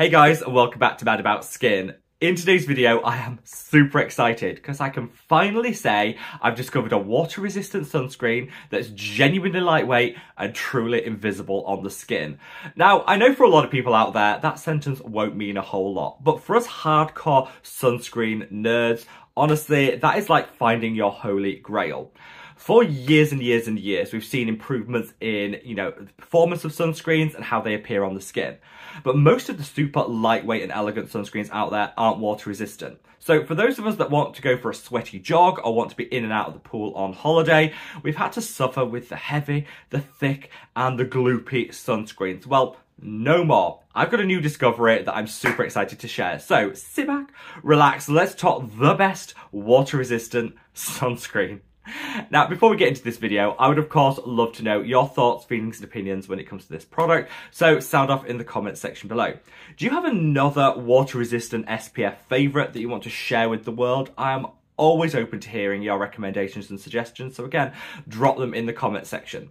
Hey guys, and welcome back to Mad About Skin. In today's video, I am super excited because I can finally say I've discovered a water-resistant sunscreen that's genuinely lightweight and truly invisible on the skin. Now, I know for a lot of people out there, that sentence won't mean a whole lot, but for us hardcore sunscreen nerds, honestly, that is like finding your holy grail. For years and years and years, we've seen improvements in, the performance of sunscreens and how they appear on the skin. But most of the super lightweight and elegant sunscreens out there aren't water resistant. So for those of us that want to go for a sweaty jog or want to be in and out of the pool on holiday, we've had to suffer with the heavy, the thick, and the gloopy sunscreens. Well, no more. I've got a new discovery that I'm super excited to share. So sit back, relax, let's talk the best water resistant sunscreen. Now, before we get into this video, I would of course love to know your thoughts, feelings and opinions when it comes to this product, so sound off in the comments section below. Do you have another water-resistant SPF favourite that you want to share with the world? I am always open to hearing your recommendations and suggestions, so again, drop them in the comments section.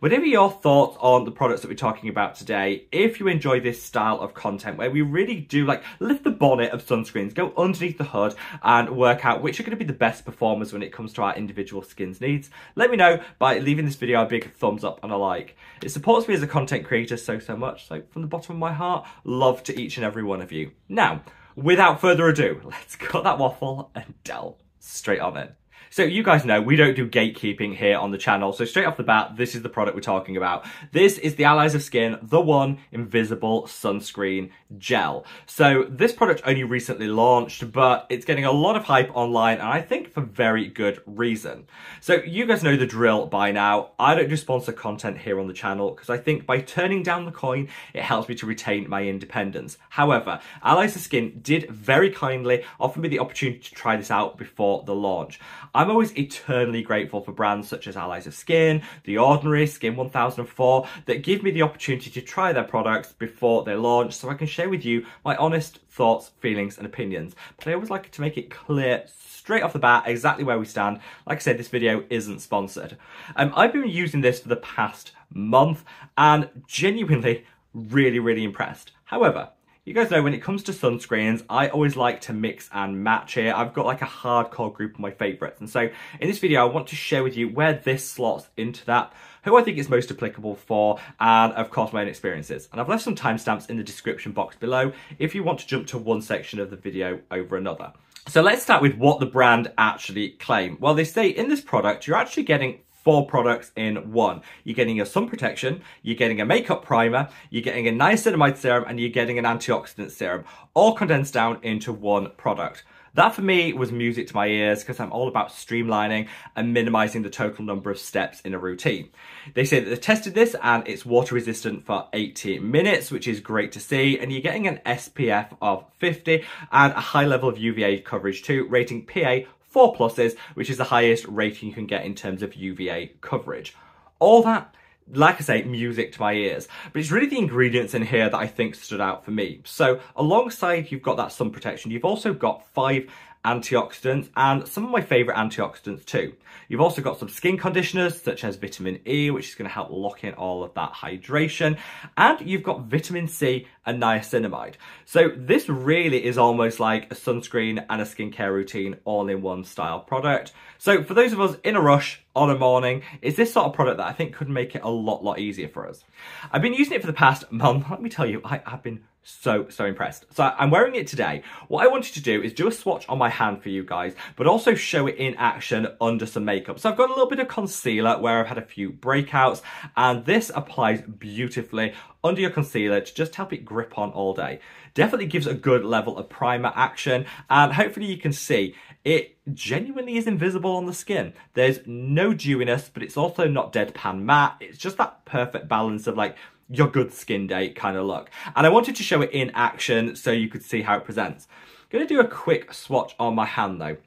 Whatever your thoughts on the products that we're talking about today, if you enjoy this style of content where we really do lift the bonnet of sunscreens, go underneath the hood and work out which are going to be the best performers when it comes to our individual skin's needs, let me know by leaving this video a big thumbs up and a like. It supports me as a content creator so much, so from the bottom of my heart, love to each and every one of you. Now, without further ado, let's cut that waffle and delve straight on in. So you guys know we don't do gatekeeping here on the channel, so straight off the bat, this is the product we're talking about. This is the Allies of Skin, The One Invisible Sunscreen Gel. So this product only recently launched, but it's getting a lot of hype online, and I think for very good reason. So you guys know the drill by now. I don't do sponsor content here on the channel, because I think by turning down the coin, it helps me to retain my independence. However, Allies of Skin did very kindly offer me the opportunity to try this out before the launch. I'm always eternally grateful for brands such as Allies of Skin, The Ordinary, Skin 1004 that give me the opportunity to try their products before they launch so I can share with you my honest thoughts, feelings and opinions. But I always like to make it clear straight off the bat exactly where we stand. Like I said, this video isn't sponsored. I've been using this for the past month and genuinely really impressed. However, you guys know when it comes to sunscreens, I always like to mix and match here. I've got like a hardcore group of my favourites. And so in this video, I want to share with you where this slots into that, who I think it's most applicable for, and of course my own experiences. And I've left some timestamps in the description box below if you want to jump to one section of the video over another. So let's start with what the brand actually claim. Well, they say in this product, you're actually getting four products in one. You're getting your sun protection, you're getting a makeup primer, you're getting a niacinamide serum, and you're getting an antioxidant serum, all condensed down into one product. That for me was music to my ears because I'm all about streamlining and minimizing the total number of steps in a routine. They say that they tested this and it's water resistant for 80 minutes, which is great to see. And you're getting an SPF of 50 and a high level of UVA coverage too, rating PA 4+, which is the highest rating you can get in terms of UVA coverage. All that, like I say, music to my ears. But it's really the ingredients in here that I think stood out for me. So alongside you've got that sun protection, you've also got 5 antioxidants and some of my favourite antioxidants too. You've also got some skin conditioners such as vitamin E, which is going to help lock in all of that hydration. And you've got vitamin C and niacinamide. So this really is almost like a sunscreen and a skincare routine all in one style product. So for those of us in a rush on a morning, it's this sort of product that I think could make it a lot easier for us. I've been using it for the past month. Let me tell you, I have been so impressed. So I'm wearing it today. What I wanted to do is do a swatch on my hand for you guys, but also show it in action under some makeup. So I've got a little bit of concealer where I've had a few breakouts, and this applies beautifully under your concealer to just help it grip on all day. Definitely gives a good level of primer action, and hopefully you can see it genuinely is invisible on the skin. There's no dewiness, but it's also not deadpan matte. It's just that perfect balance of like your good skin day kind of look. And I wanted to show it in action so you could see how it presents. I'm going to do a quick swatch on my hand though.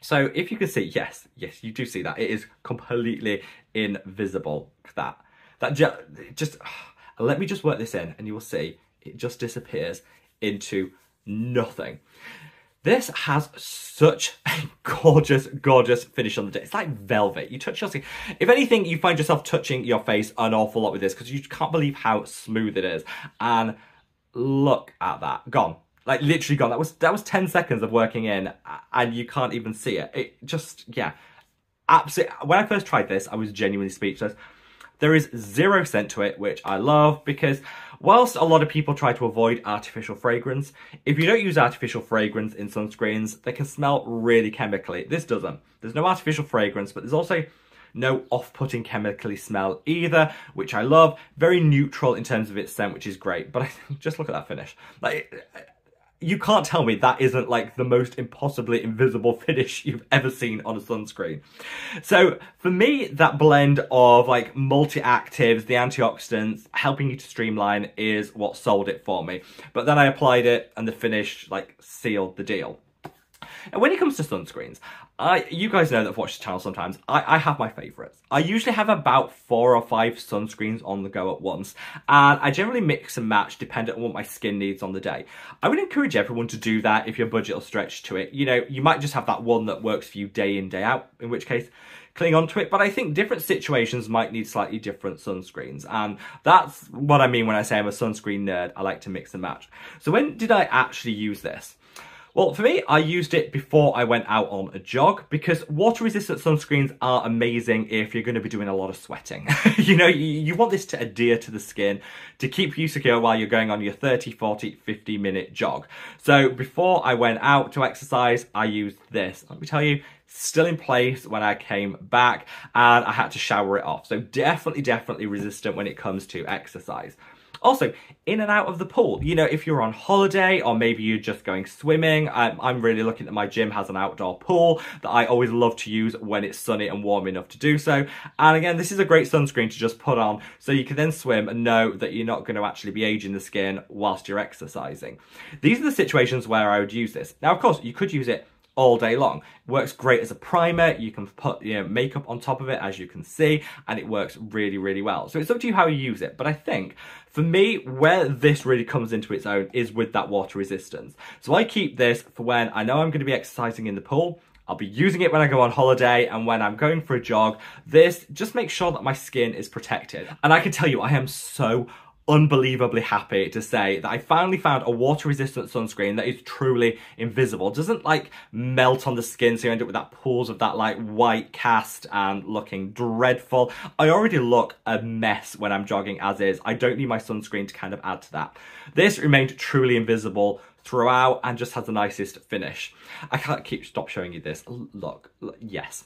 So if you can see, yes, you do see that. It is completely invisible. Let me just work this in and you will see it just disappears into nothing. This has such a gorgeous finish on the day. It's like velvet. You touch your skin. If anything, you find yourself touching your face an awful lot with this because you can't believe how smooth it is. And look at that. Gone. Like, literally gone. That was 10 seconds of working in, and you can't even see it. It just, yeah. Absolutely. When I first tried this, I was genuinely speechless. There is zero scent to it, which I love, because whilst a lot of people try to avoid artificial fragrance, if you don't use artificial fragrance in sunscreens, they can smell really chemically. This doesn't. There's no artificial fragrance, but there's also no off-putting chemically smell either, which I love. Very neutral in terms of its scent, which is great, but just look at that finish. Like, you can't tell me that isn't like the most impossibly invisible finish you've ever seen on a sunscreen. So for me, that blend of like multi-actives, the antioxidants, helping you to streamline is what sold it for me. But then I applied it and the finish like sealed the deal. And when it comes to sunscreens, you guys know that I've watched the channel sometimes, I have my favourites. I usually have about 4 or 5 sunscreens on the go at once, and I generally mix and match depending on what my skin needs on the day. I would encourage everyone to do that if your budget will stretch to it. You know, you might just have that one that works for you day in, day out, in which case cling on to it, but I think different situations might need slightly different sunscreens, and that's what I mean when I say I'm a sunscreen nerd. I like to mix and match. So when did I actually use this? Well, for me, I used it before I went out on a jog, because water-resistant sunscreens are amazing if you're going to be doing a lot of sweating. You know, you want this to adhere to the skin to keep you secure while you're going on your 30, 40, 50-minute jog. So before I went out to exercise, I used this. Let me tell you, still in place when I came back, and I had to shower it off. So definitely, definitely resistant when it comes to exercise. Also, in and out of the pool. You know, if you're on holiday or maybe you're just going swimming, I'm really lucky that my gym has an outdoor pool that I always love to use when it's sunny and warm enough to do so. And again, this is a great sunscreen to just put on so you can then swim and know that you're not going to actually be aging the skin whilst you're exercising. These are the situations where I would use this. Now, of course, you could use it all day long. It works great as a primer. You can put, you know, makeup on top of it, as you can see, and it works really, really well. So it's up to you how you use it. But I think for me, where this really comes into its own is with that water resistance. So I keep this for when I know I'm going to be exercising in the pool. I'll be using it when I go on holiday and when I'm going for a jog. This just makes sure that my skin is protected. And I can tell you, I am so unbelievably happy to say that I finally found a water-resistant sunscreen that is truly invisible. It doesn't like melt on the skin, so you end up with that pools of that like white cast and looking dreadful. I already look a mess when I'm jogging as is. I don't need my sunscreen to kind of add to that. This remained truly invisible throughout and just has the nicest finish. I can't stop showing you this. Look yes.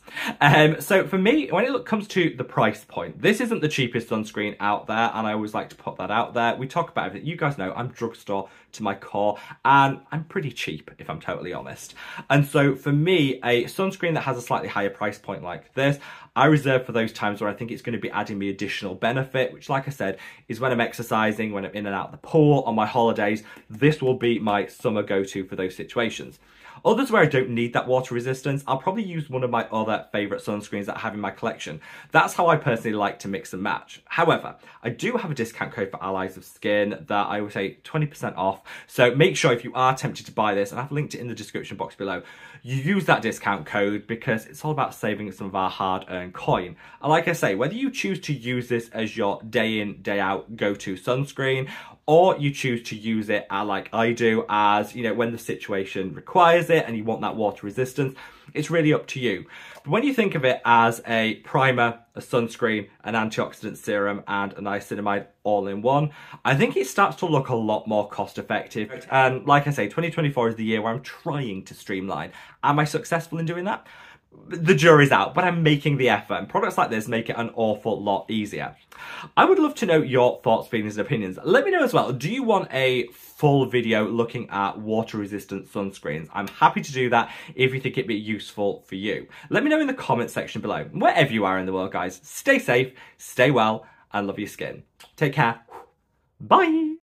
So for me, when it comes to the price point, this isn't the cheapest sunscreen out there, and I always like to put that out there. We talk about it. You guys know I'm drugstore to my core, and I'm pretty cheap if I'm totally honest. And so for me, a sunscreen that has a slightly higher price point like this, I reserve for those times where I think it's going to be adding me additional benefit, which, like I said, is when I'm exercising, when I'm in and out of the pool, on my holidays. This will be my summer go-to for those situations. Others where I don't need that water resistance, I'll probably use one of my other favourite sunscreens that I have in my collection. That's how I personally like to mix and match. However, I do have a discount code for Allies of Skin that I will say 20% off. So make sure if you are tempted to buy this, and I've linked it in the description box below, you use that discount code, because it's all about saving some of our hard-earned coin. And like I say, whether you choose to use this as your day-in, day-out go-to sunscreen, or you choose to use it like I do, as, you know, when the situation requires it and you want that water resistance, it's really up to you. But when you think of it as a primer, a sunscreen, an antioxidant serum, and a niacinamide all in one, I think it starts to look a lot more cost effective. And like I say, 2024 is the year where I'm trying to streamline. Am I successful in doing that? The jury's out, but I'm making the effort, and products like this make it an awful lot easier. I would love to know your thoughts, feelings, and opinions. Let me know as well, do you want a full video looking at water-resistant sunscreens? I'm happy to do that if you think it'd be useful for you. Let me know in the comment section below. Wherever you are in the world, guys, stay safe, stay well, and love your skin. Take care. Bye!